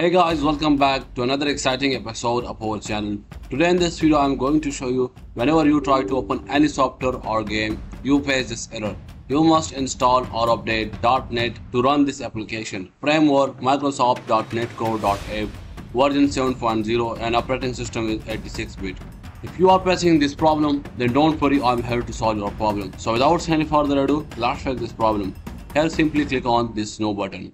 Hey guys, welcome back to another exciting episode of our channel. Today in this video, I'm going to show you whenever you try to open any software or game, you face this error. You must install or update .NET to run this application. Framework Microsoft.NETCore.App version 7.0 and operating system is 86-bit. If you are facing this problem, then don't worry, I'm here to solve your problem. So without any further ado, let's fix this problem. Here simply click on this no button.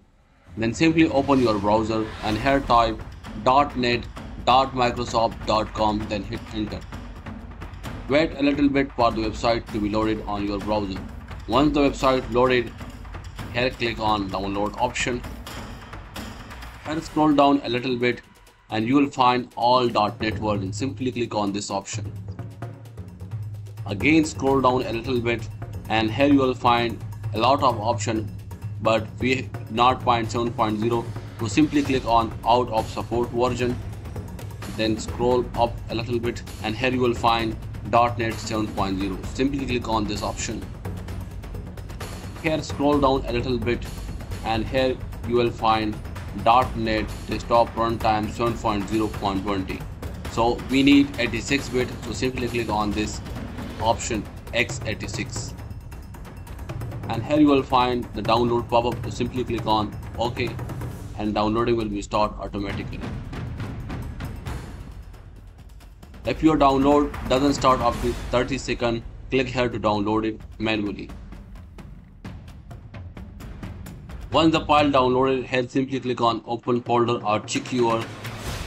Then simply open your browser and here type .net.microsoft.com, then hit enter. Wait a little bit for the website to be loaded on your browser. Once the website loaded, here click on download option and scroll down a little bit and you will find all .net version. Simply click on this option. Again scroll down a little bit and here you will find a lot of options, but we did not find 7.0, so simply click on out of support version, then scroll up a little bit and here you will find .NET 7.0. Simply click on this option. Here scroll down a little bit and here you will find .NET Desktop Runtime 7.0.20. so we need 86-bit, so simply click on this option x86 and here you will find the download pop-up, so simply click on OK and downloading will be started automatically. If your download doesn't start after 30 seconds, click here to download it manually. Once the file downloaded, here simply click on open folder or check your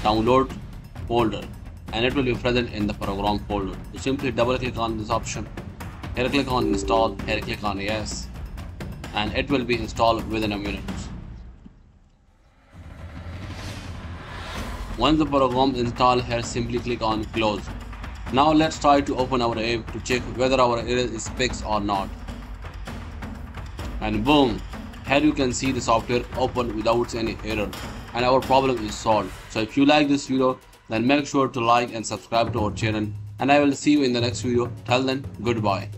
download folder and it will be present in the program folder. So simply double click on this option. Here click on install, here click on yes, and it will be installed within a minute. Once the program is installed, here simply click on close. Now let's try to open our app to check whether our error is fixed or not. And boom, here you can see the software open without any error and our problem is solved. So if you like this video, then make sure to like and subscribe to our channel, and I will see you in the next video. Till then, goodbye.